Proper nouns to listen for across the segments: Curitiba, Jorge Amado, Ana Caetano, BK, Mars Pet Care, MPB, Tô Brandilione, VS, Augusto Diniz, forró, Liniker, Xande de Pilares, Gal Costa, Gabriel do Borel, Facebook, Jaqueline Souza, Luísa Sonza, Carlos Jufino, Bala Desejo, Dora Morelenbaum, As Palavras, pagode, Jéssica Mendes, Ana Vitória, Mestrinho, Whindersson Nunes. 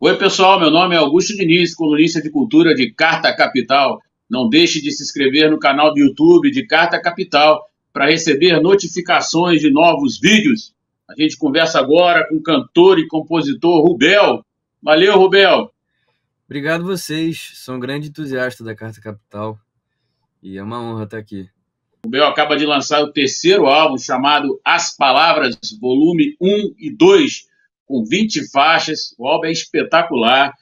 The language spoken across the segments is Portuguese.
Oi, pessoal, meu nome é Augusto Diniz, colunista de cultura de Carta Capital. Não deixe de se inscrever no canal do YouTube de Carta Capital para receber notificações de novos vídeos. A gente conversa agora com o cantor e compositor Rubel. Valeu, Rubel! Obrigado vocês, sou um grande entusiasta da Carta Capital e é uma honra estar aqui. Rubel acaba de lançar o terceiro álbum chamado As Palavras, volume 1 e 2, com 20 faixas. O álbum é espetacular,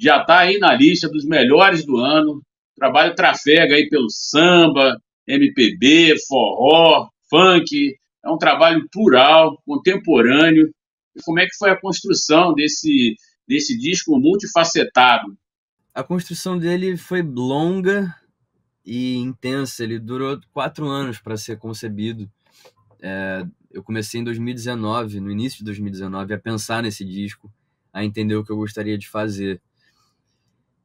já está aí na lista dos melhores do ano. O trabalho trafega aí pelo samba, MPB, forró, funk. É um trabalho plural, contemporâneo. E como é que foi a construção desse disco multifacetado? A construção dele foi longa e intensa. Ele durou 4 anos para ser concebido. Eu comecei em 2019, no início de 2019, a pensar nesse disco, a entender o que eu gostaria de fazer.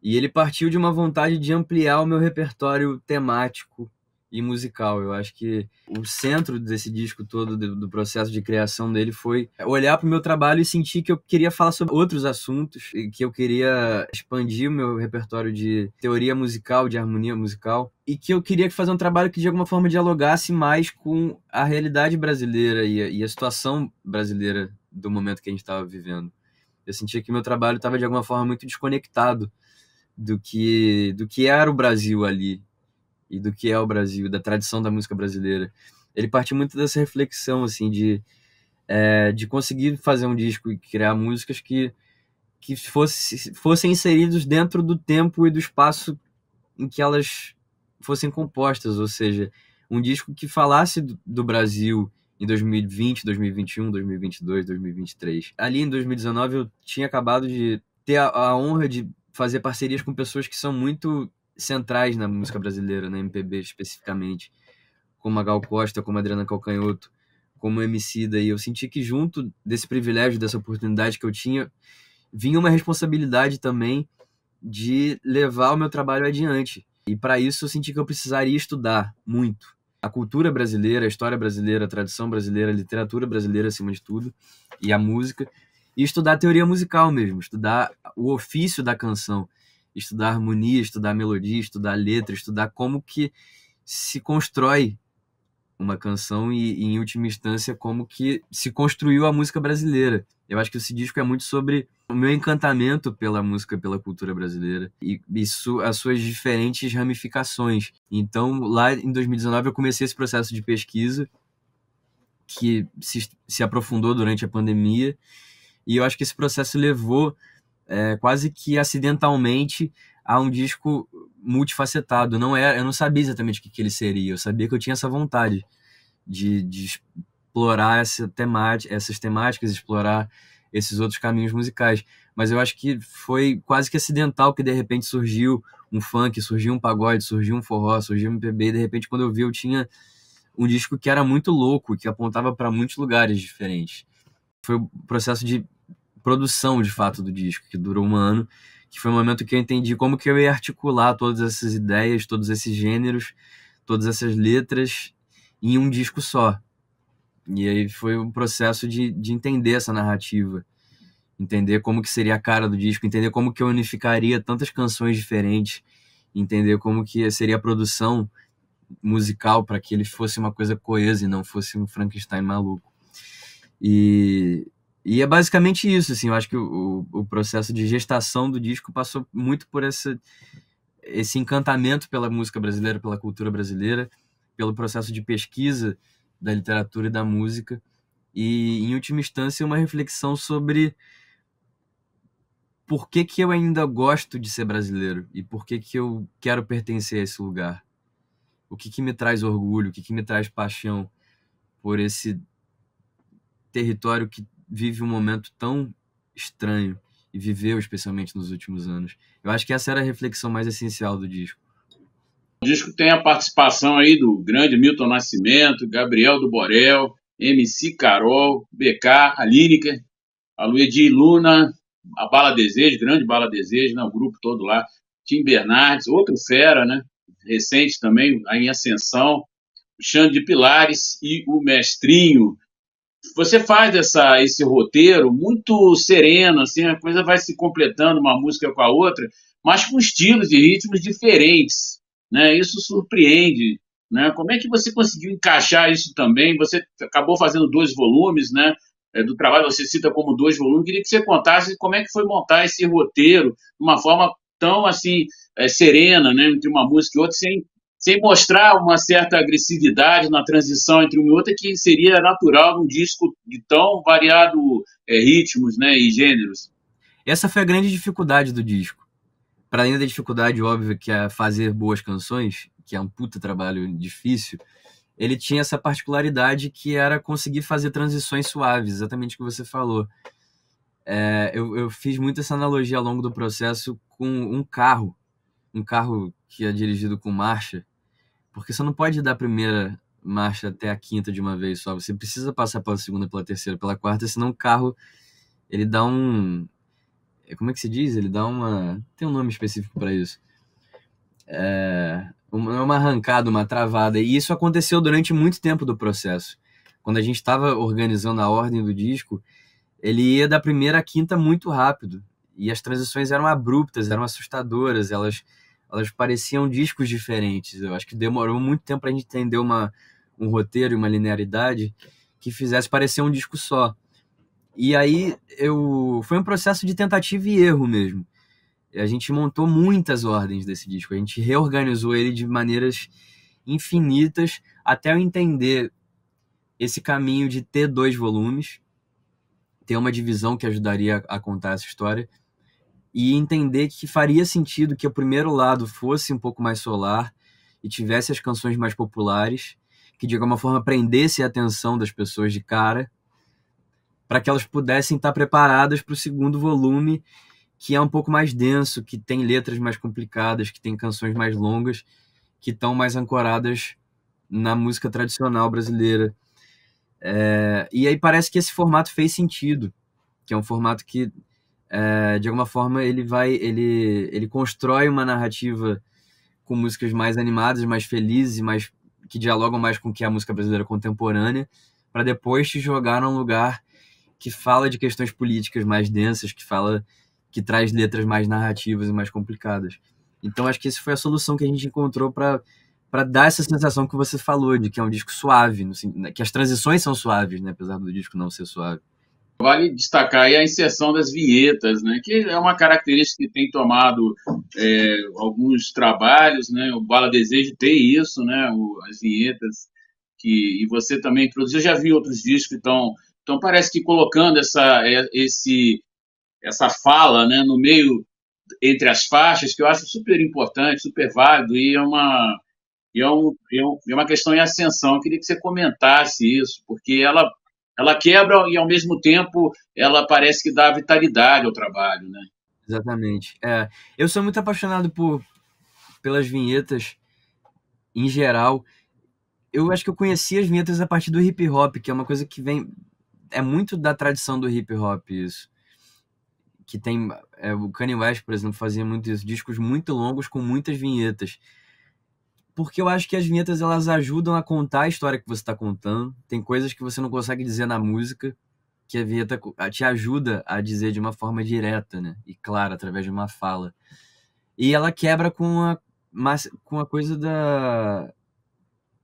E ele partiu de uma vontade de ampliar o meu repertório temático e musical. Eu acho que o centro desse disco todo, do processo de criação dele, foi olhar para o meu trabalho e sentir que eu queria falar sobre outros assuntos, que eu queria expandir o meu repertório de teoria musical, de harmonia musical, e que eu queria fazer um trabalho que de alguma forma dialogasse mais com a realidade brasileira e a situação brasileira do momento que a gente estava vivendo. Eu sentia que meu trabalho estava de alguma forma muito desconectado do que era o Brasil ali e do que é o Brasil, da tradição da música brasileira. Ele partiu muito dessa reflexão, assim, de conseguir fazer um disco e criar músicas que fossem inseridos dentro do tempo e do espaço em que elas fossem compostas, ou seja, um disco que falasse do Brasil em 2020, 2021, 2022, 2023. Ali em 2019 eu tinha acabado de ter a honra de fazer parcerias com pessoas que são muito centrais na música brasileira, na MPB especificamente, como a Gal Costa, como a Adriana Calcanhoto, como o MC. Daí eu senti que junto desse privilégio, dessa oportunidade que eu tinha, vinha uma responsabilidade também de levar o meu trabalho adiante. E para isso eu senti que eu precisaria estudar muito a cultura brasileira, a história brasileira, a tradição brasileira, a literatura brasileira acima de tudo, e a música, e estudar teoria musical mesmo, estudar o ofício da canção, estudar harmonia, estudar melodia, estudar letra, estudar como que se constrói uma canção e, em última instância, como que se construiu a música brasileira. Eu acho que esse disco é muito sobre o meu encantamento pela música, pela cultura brasileira e as suas diferentes ramificações. Então, lá em 2019, eu comecei esse processo de pesquisa que se aprofundou durante a pandemia, e eu acho que esse processo levou quase que acidentalmente a um disco multifacetado. Eu não sabia exatamente o que ele seria, eu sabia que eu tinha essa vontade de explorar essas temáticas, explorar esses outros caminhos musicais. Mas eu acho que foi quase que acidental que de repente surgiu um funk, surgiu um pagode, surgiu um forró, surgiu um MPB, e de repente quando eu vi eu tinha um disco que era muito louco, que apontava para muitos lugares diferentes. Foi um processo de produção, de fato, do disco, que durou um ano, que foi um momento que eu entendi como que eu ia articular todas essas ideias, todos esses gêneros, todas essas letras em um disco só. E aí foi um processo de entender essa narrativa, entender como que seria a cara do disco, entender como que eu unificaria tantas canções diferentes, entender como que seria a produção musical para que ele fosse uma coisa coesa e não fosse um Frankenstein maluco. E é basicamente isso, assim. Eu acho que o processo de gestação do disco passou muito por esse encantamento pela música brasileira, pela cultura brasileira, pelo processo de pesquisa da literatura e da música, e, em última instância, uma reflexão sobre por que que eu ainda gosto de ser brasileiro e por que que eu quero pertencer a esse lugar. O que me traz orgulho, o que me traz paixão por esse território que vive um momento tão estranho e viveu especialmente nos últimos anos. Eu acho que essa era a reflexão mais essencial do disco. O disco tem a participação aí do grande Milton Nascimento, Gabriel do Borel, MC Carol, BK, a Liniker, a Luedji Luna, a Bala Desejo, grande Bala Desejo, né, o grupo todo lá, Tim Bernardes, outro fera, né, recente também, aí em ascensão, o Xande de Pilares e o Mestrinho. você faz esse roteiro muito sereno, assim, a coisa vai se completando uma música com a outra, mas com estilos e ritmos diferentes, né? Isso surpreende, né? Como é que você conseguiu encaixar isso também? Você acabou fazendo 2 volumes, né? Do trabalho, você cita como 2 volumes. Queria que você contasse como é que foi montar esse roteiro de uma forma tão assim serena, né? Entre uma música e outra, sem mostrar uma certa agressividade na transição entre uma e outra, que seria natural num disco de tão variado ritmos, né, e gêneros. Essa foi a grande dificuldade do disco. Para além da dificuldade óbvia que é fazer boas canções, que é um puta trabalho difícil, ele tinha essa particularidade que era conseguir fazer transições suaves, exatamente o que você falou. Eu fiz muito essa analogia ao longo do processo com um carro que é dirigido com marcha, porque você não pode dar a primeira marcha até a quinta de uma vez só. Você precisa passar pela segunda, pela terceira, pela quarta, senão o carro, ele dá um... Como é que se diz? Ele dá uma... Tem um nome específico para isso. Uma arrancada, uma travada. E isso aconteceu durante muito tempo do processo. Quando a gente estava organizando a ordem do disco, ele ia da primeira à quinta muito rápido. E as transições eram abruptas, eram assustadoras, elas pareciam discos diferentes. Eu acho que demorou muito tempo para a gente entender um roteiro e uma linearidade que fizesse parecer um disco só. E aí foi um processo de tentativa e erro mesmo. A gente montou muitas ordens desse disco, a gente reorganizou ele de maneiras infinitas até eu entender esse caminho de ter 2 volumes, ter uma divisão que ajudaria a contar essa história, e entender que faria sentido que o primeiro lado fosse um pouco mais solar e tivesse as canções mais populares, que de alguma forma prendesse a atenção das pessoas de cara, para que elas pudessem estar preparadas para o 2º volume, que é um pouco mais denso, que tem letras mais complicadas, que tem canções mais longas, que estão mais ancoradas na música tradicional brasileira. E aí parece que esse formato fez sentido, que é um formato que... de alguma forma ele constrói uma narrativa com músicas mais animadas, mais felizes, que dialogam mais com o que é a música brasileira contemporânea, para depois te jogar num lugar que fala de questões políticas mais densas, que traz letras mais narrativas e mais complicadas. Então acho que essa foi a solução que a gente encontrou para dar essa sensação que você falou, de que é um disco suave, que as transições são suaves, né, apesar do disco não ser suave. Vale destacar aí a inserção das vinhetas, né, que é uma característica que tem tomado alguns trabalhos, né, o Bala Desejo tem isso, né, as vinhetas, e você também produziu. Eu já vi outros discos, então parece que colocando essa fala, né, no meio, entre as faixas, que eu acho super importante, super válido, e é uma questão em ascensão. Eu queria que você comentasse isso, porque ela quebra e, ao mesmo tempo, ela parece que dá vitalidade ao trabalho, né? Exatamente. Eu sou muito apaixonado pelas vinhetas em geral. Eu acho que eu conheci as vinhetas a partir do hip-hop, que é uma coisa que vem... É muito da tradição do hip-hop isso. Que tem... o Kanye West, por exemplo, fazia muito isso. Discos muito longos com muitas vinhetas. Porque eu acho que as vinhetas, elas ajudam a contar a história que você está contando. Tem coisas que você não consegue dizer na música, que a vinheta te ajuda a dizer de uma forma direta, né? E clara, através de uma fala. E ela quebra com a coisa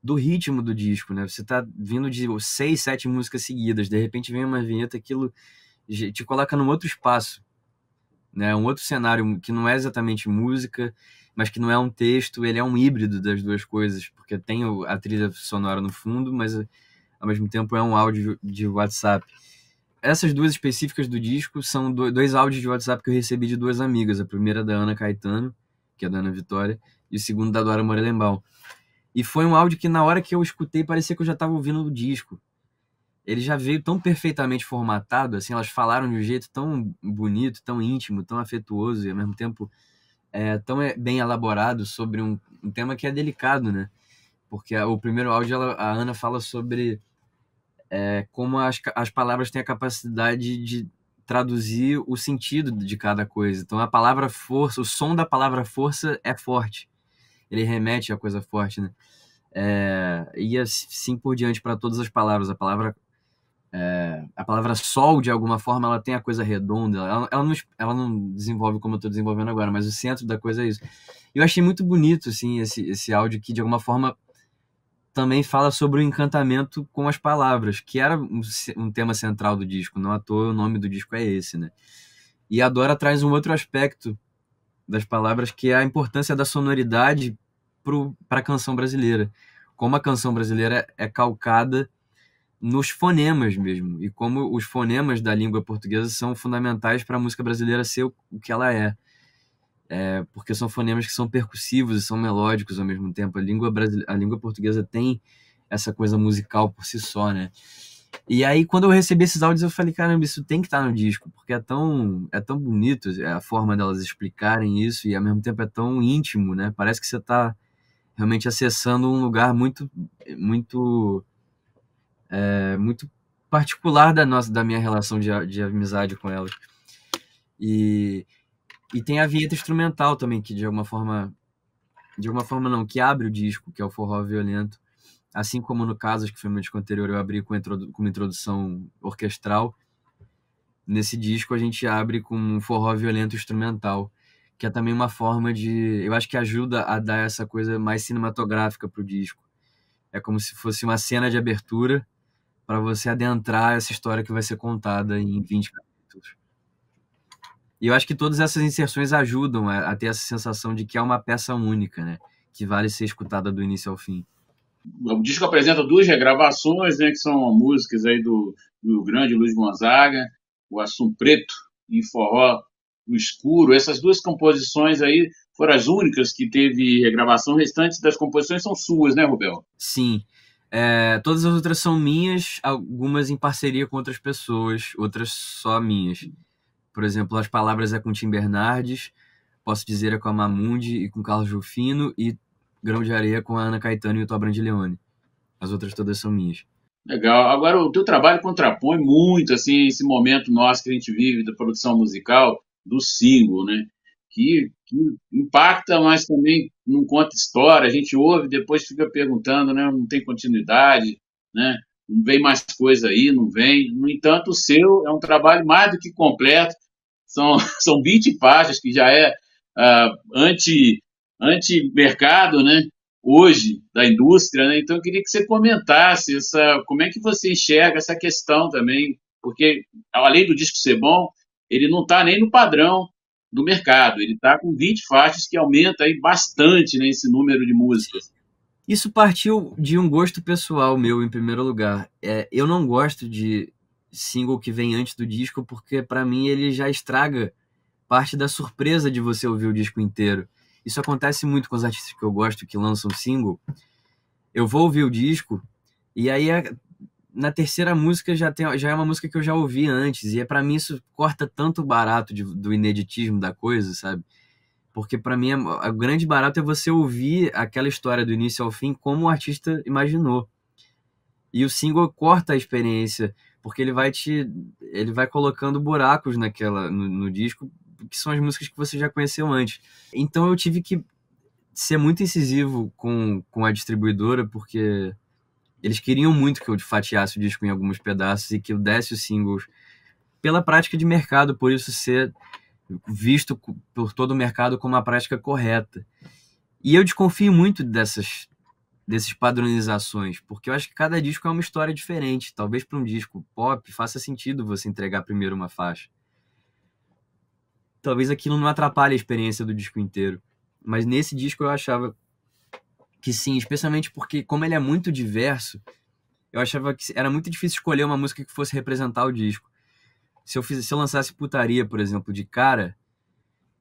do ritmo do disco, né? Você tá vindo de 6, 7 músicas seguidas, de repente vem uma vinheta, aquilo te coloca num outro espaço, né? Um outro cenário que não é exatamente música, mas que não é um texto, ele é um híbrido das duas coisas, porque tem a trilha sonora no fundo, mas ao mesmo tempo é um áudio de WhatsApp. Essas duas específicas do disco são 2 áudios de WhatsApp que eu recebi de 2 amigas, a primeira da Ana Caetano, que é da Ana Vitória, e o segundo da Dora Morelenbaum. E foi um áudio que, na hora que eu escutei, parecia que eu já estava ouvindo o disco. Ele já veio tão perfeitamente formatado, assim, elas falaram de um jeito tão bonito, tão íntimo, tão afetuoso, e ao mesmo tempo... tão bem elaborado sobre um tema que é delicado, né? Porque o primeiro áudio, a Ana fala sobre como as palavras têm a capacidade de traduzir o sentido de cada coisa. Então a palavra força, o som da palavra força é forte. Ele remete a coisa forte, né? E assim por diante para todas as palavras. A palavra a palavra sol, de alguma forma, ela tem a coisa redonda, ela não desenvolve como eu estou desenvolvendo agora, mas o centro da coisa é isso. Eu achei muito bonito, assim, esse áudio que, de alguma forma, também fala sobre o encantamento com as palavras, que era um tema central do disco, não à toa o nome do disco é esse, né? E a Dora traz um outro aspecto das palavras, que é a importância da sonoridade para a canção brasileira. Como a canção brasileira é calcada nos fonemas mesmo, e como os fonemas da língua portuguesa são fundamentais para a música brasileira ser o que ela é. Porque são fonemas que são percussivos e são melódicos ao mesmo tempo. A língua portuguesa tem essa coisa musical por si só, né? E aí, quando eu recebi esses áudios, eu falei, caramba, isso tem que estar no disco, porque é tão bonito a forma delas explicarem isso, e ao mesmo tempo é tão íntimo, né? Parece que você está realmente acessando um lugar muito, muito, muito particular da minha relação de amizade com elas. E tem a vinheta instrumental também, que de alguma forma não, que abre o disco, que é o Forró Violento. Assim como no Casas, que foi meu disco anterior, eu abri com uma introdução orquestral. Nesse disco a gente abre com um forró violento instrumental, que é também uma forma de... Eu acho que ajuda a dar essa coisa mais cinematográfica para o disco. É como se fosse uma cena de abertura para você adentrar essa história que vai ser contada em 20 capítulos. E eu acho que todas essas inserções ajudam a ter essa sensação de que é uma peça única, né? Que vale ser escutada do início ao fim. O disco apresenta duas regravações, né? Que são músicas aí do grande Luiz Gonzaga, o Assum Preto e Forró no Escuro. Essas duas composições aí foram as únicas que teve regravação. O restante das composições são suas, né, Rubel? Sim. Todas as outras são minhas, algumas em parceria com outras pessoas, outras só minhas. Por exemplo, As Palavras é com Tim Bernardes, Posso Dizer é com a Mamundi e com Carlos Jufino, e Grão de Areia com a Ana Caetano e o Tô Brandilione. As outras todas são minhas. Legal. Agora, o teu trabalho contrapõe muito assim esse momento nosso que a gente vive da produção musical, do single, né? Que impacta, mas também não conta história. A gente ouve, depois fica perguntando, né? Não tem continuidade, né? Não vem mais coisa aí, não vem. No entanto, o seu é um trabalho mais do que completo. São 20 páginas, que já é anti-mercado, né, hoje, da indústria, né? Então eu queria que você comentasse como é que você enxerga essa questão também, porque além do disco ser bom, ele não está nem no padrão do mercado, ele está com 20 faixas, que aumenta aí bastante, né, esse número de músicas. Isso partiu de um gosto pessoal meu, em primeiro lugar. Eu não gosto de single que vem antes do disco, porque para mim ele já estraga parte da surpresa de você ouvir o disco inteiro. Isso acontece muito com os artistas que eu gosto, que lançam single. Eu vou ouvir o disco e aí na terceira música já é uma música que eu já ouvi antes, e para mim isso corta tanto o barato do ineditismo da coisa, sabe? Porque para mim o grande barato é você ouvir aquela história do início ao fim como o artista imaginou. E o single corta a experiência, porque ele vai colocando buracos no disco, que são as músicas que você já conheceu antes. Então eu tive que ser muito incisivo com a distribuidora, porque eles queriam muito que eu fatiasse o disco em alguns pedaços e que eu desse os singles, pela prática de mercado, por isso ser visto por todo o mercado como uma prática correta. E eu desconfio muito dessas padronizações, porque eu acho que cada disco é uma história diferente. Talvez para um disco pop faça sentido você entregar primeiro uma faixa. Talvez aquilo não atrapalhe a experiência do disco inteiro. Mas nesse disco eu achava que sim, especialmente porque, como ele é muito diverso, eu achava que era muito difícil escolher uma música que fosse representar o disco. Se eu lançasse Putaria, por exemplo, de cara,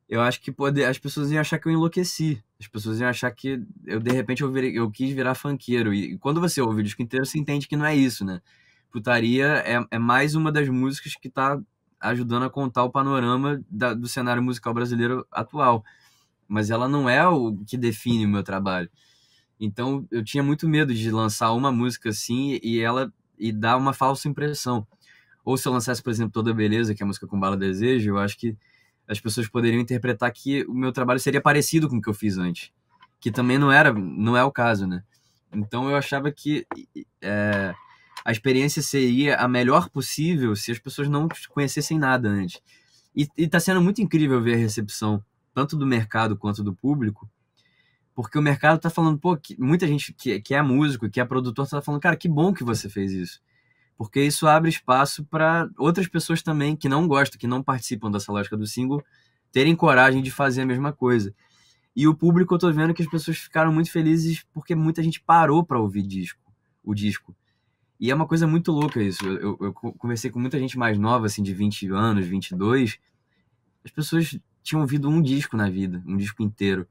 eu acho que as pessoas iam achar que eu enlouqueci. As pessoas iam achar que eu, de repente, eu quis virar funkeiro. E quando você ouve o disco inteiro, você entende que não é isso, né? Putaria é mais uma das músicas que está ajudando a contar o panorama do cenário musical brasileiro atual. Mas ela não é o que define o meu trabalho. Então, eu tinha muito medo de lançar uma música assim e dar uma falsa impressão. Ou se eu lançasse, por exemplo, Toda Beleza, que é a música com Bala Desejo, eu acho que as pessoas poderiam interpretar que o meu trabalho seria parecido com o que eu fiz antes, que também não é o caso, né? Então eu achava que a experiência seria a melhor possível se as pessoas não conhecessem nada antes. E está sendo muito incrível ver a recepção, tanto do mercado quanto do público, porque o mercado está falando, pô, muita gente que é músico, que é produtor, está falando, cara, que bom que você fez isso. Porque isso abre espaço para outras pessoas também que não gostam, que não participam dessa lógica do single, terem coragem de fazer a mesma coisa. E o público, eu tô vendo que as pessoas ficaram muito felizes porque muita gente parou para ouvir o disco. E é uma coisa muito louca isso. Eu conversei com muita gente mais nova, assim, de 20 anos, 22. As pessoas tinham ouvido um disco na vida, um disco inteiro.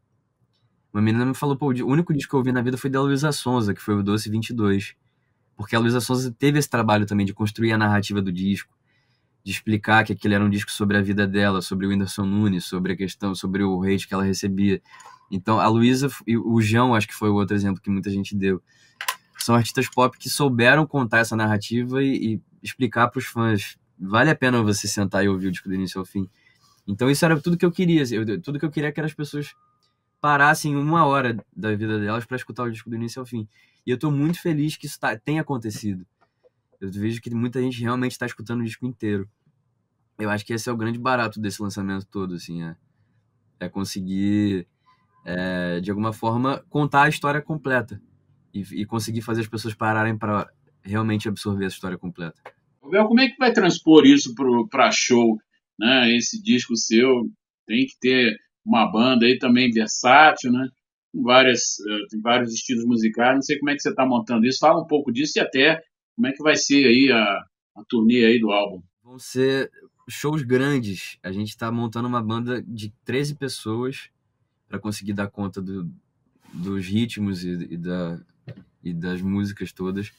Uma menina me falou, pô, o único disco que eu ouvi na vida foi da Luísa Sonza, que foi o Doce 22. Porque a Luísa Sonza teve esse trabalho também de construir a narrativa do disco, de explicar que aquele era um disco sobre a vida dela, sobre o Whindersson Nunes, sobre a questão, sobre o hate que ela recebia. Então, a Luísa e o João, acho que foi o outro exemplo que muita gente deu, são artistas pop que souberam contar essa narrativa e explicar para os fãs. Vale a pena você sentar e ouvir o disco do início ao fim. Então, isso era tudo que eu queria. Tudo que eu queria é que as pessoas parassem uma hora da vida delas para escutar o disco do início ao fim. E eu estou muito feliz que isso tenha acontecido. Eu vejo que muita gente realmente está escutando o disco inteiro. Eu acho que esse é o grande barato desse lançamento todo, assim, é conseguir, de alguma forma, contar a história completa e conseguir fazer as pessoas pararem para realmente absorver essa história completa. Bel, como é que vai transpor isso para show, né? Esse disco seu tem que ter uma banda aí também versátil, né? Tem vários estilos musicais. Não sei como é que você está montando isso. Fala um pouco disso e até como é que vai ser aí a turnê aí do álbum? Vão ser shows grandes. A gente está montando uma banda de 13 pessoas para conseguir dar conta dos ritmos e das músicas todas.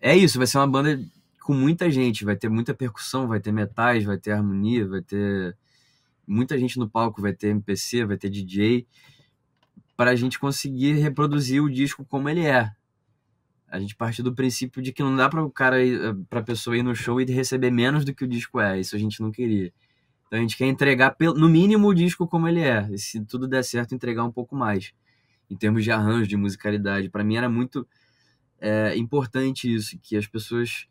É isso, vai ser uma banda com muita gente. Vai ter muita percussão, vai ter metais, vai ter harmonia, vai ter muita gente no palco, vai ter MPC, vai ter DJ, para a gente conseguir reproduzir o disco como ele é. A gente parte do princípio de que não dá para a pessoa ir no show e receber menos do que o disco é. Isso a gente não queria. Então a gente quer entregar, no mínimo, o disco como ele é. E se tudo der certo, entregar um pouco mais. Em termos de arranjo, de musicalidade. Para mim era muito importante isso, que as pessoas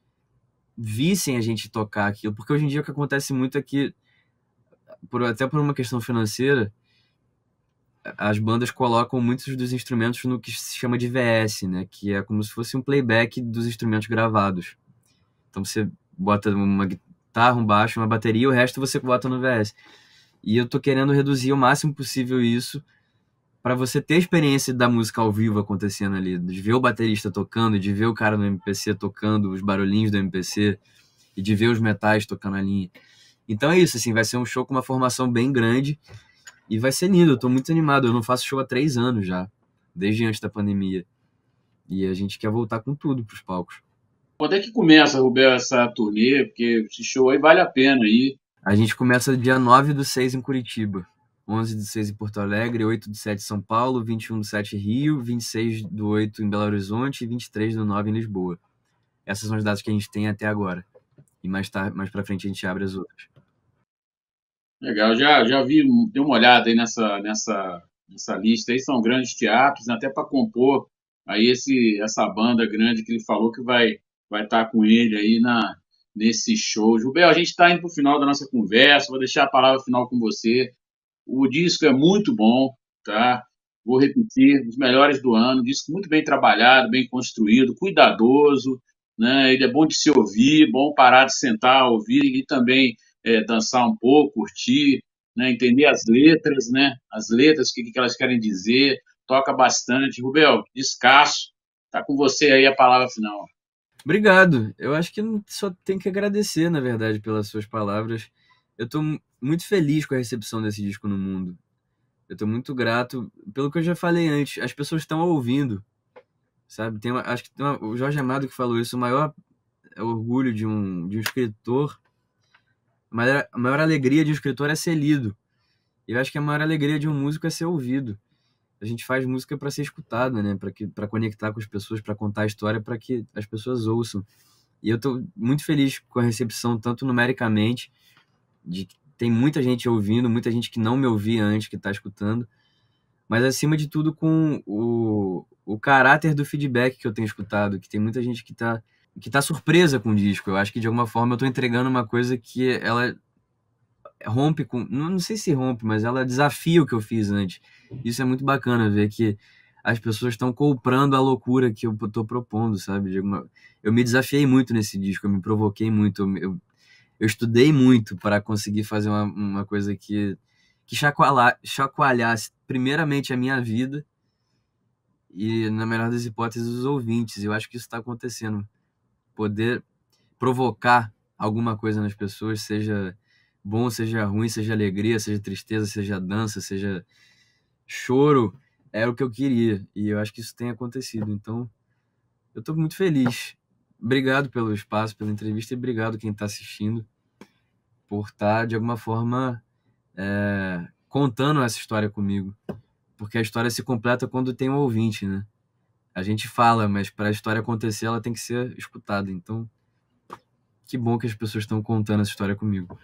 vissem a gente tocar aquilo. Porque hoje em dia o que acontece muito é que, até por uma questão financeira, as bandas colocam muitos dos instrumentos no que se chama de VS, né? Que é como se fosse um playback dos instrumentos gravados. Então você bota uma guitarra, um baixo, uma bateria, e o resto você bota no VS. E eu tô querendo reduzir o máximo possível isso para você ter a experiência da música ao vivo acontecendo ali, de ver o baterista tocando, de ver o cara no MPC tocando os barulhinhos do MPC e de ver os metais tocando a linha. Então é isso, assim, vai ser um show com uma formação bem grande. E vai ser lindo, eu tô muito animado. Eu não faço show há 3 anos já, desde antes da pandemia. E a gente quer voltar com tudo pros palcos. Quando é que começa, Rubel, essa turnê? Porque esse show aí vale a pena aí. A gente começa dia 9/6 em Curitiba, 11/6 em Porto Alegre, 8/7 em São Paulo, 21/7 em Rio, 26/8 em Belo Horizonte e 23/9 em Lisboa. Essas são as datas que a gente tem até agora. E mais pra frente a gente abre as outras. Legal, já vi, dei uma olhada aí nessa lista aí, são grandes teatros, né? Até para compor aí essa banda grande que ele falou que vai estar com ele aí nesse show. Rubel, a gente está indo para o final da nossa conversa, vou deixar a palavra final com você. O disco é muito bom, tá? Vou repetir, os melhores do ano, disco muito bem trabalhado, bem construído, cuidadoso, né? Ele é bom de se ouvir, bom parar de sentar, ouvir e também dançar um pouco, curtir, né? Entender as letras, né? As letras, o que elas querem dizer, toca bastante. Rubel, descasso, tá com você aí a palavra final. Obrigado, eu acho que só tenho que agradecer, na verdade, pelas suas palavras. Eu tô muito feliz com a recepção desse disco no mundo, eu tô muito grato, pelo que eu já falei antes, as pessoas estão ouvindo, sabe? Acho que o Jorge Amado que falou isso, o maior orgulho de um escritor, a maior alegria de um escritor é ser lido. Eu acho que a maior alegria de um músico é ser ouvido. A gente faz música para ser escutada, né? Para conectar com as pessoas, para contar a história, para que as pessoas ouçam. E eu estou muito feliz com a recepção, tanto numericamente, de que tem muita gente ouvindo, muita gente que não me ouvia antes, que está escutando, mas acima de tudo com o caráter do feedback que eu tenho escutado, que tem muita gente que está que tá surpresa com o disco. Eu acho que de alguma forma eu tô entregando uma coisa que ela rompe com... Não sei se rompe, mas ela desafia o que eu fiz antes. Isso é muito bacana, ver que as pessoas estão comprando a loucura que eu tô propondo, sabe? Eu me desafiei muito nesse disco, eu me provoquei muito, eu estudei muito para conseguir fazer uma coisa que chacoalhasse primeiramente a minha vida e, na melhor das hipóteses, os ouvintes. Eu acho que isso está acontecendo. Poder provocar alguma coisa nas pessoas, seja bom, seja ruim, seja alegria, seja tristeza, seja dança, seja choro, era o que eu queria, e eu acho que isso tem acontecido. Então, eu estou muito feliz. Obrigado pelo espaço, pela entrevista, e obrigado quem está assistindo por estar, de alguma forma, contando essa história comigo. Porque a história se completa quando tem um ouvinte, né? A gente fala, mas para a história acontecer, ela tem que ser escutada. Então, que bom que as pessoas estão contando essa história comigo.